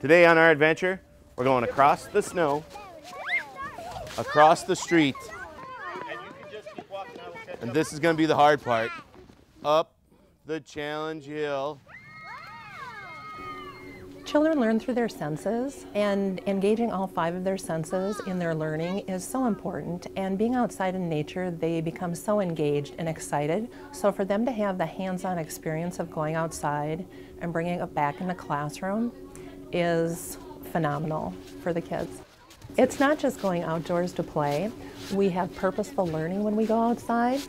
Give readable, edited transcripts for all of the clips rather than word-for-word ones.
Today on our adventure, we're going across the snow, across the street, and this is going to be the hard part, up the Challenge Hill. Children learn through their senses, and engaging all five of their senses in their learning is so important, and being outside in nature, they become so engaged and excited. So for them to have the hands-on experience of going outside and bringing it back in the classroom is phenomenal for the kids. It's not just going outdoors to play. We have purposeful learning when we go outside.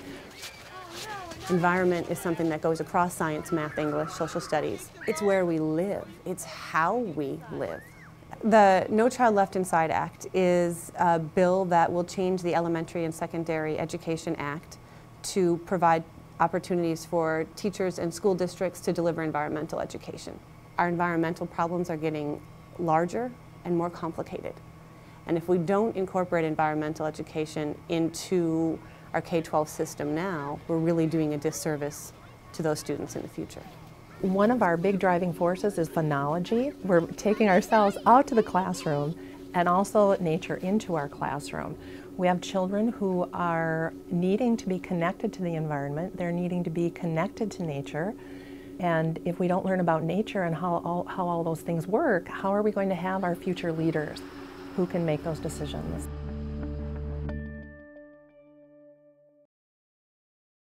Environment is something that goes across science, math, English, social studies. It's where we live. It's how we live. The No Child Left Inside Act is a bill that will change the Elementary and Secondary Education Act to provide opportunities for teachers and school districts to deliver environmental education. Our environmental problems are getting larger and more complicated. And if we don't incorporate environmental education into our K-12 system now, we're really doing a disservice to those students in the future. One of our big driving forces is phenology. We're taking ourselves out to the classroom and also nature into our classroom. We have children who are needing to be connected to the environment. They're needing to be connected to nature. And if we don't learn about nature and how all those things work, how are we going to have our future leaders who can make those decisions?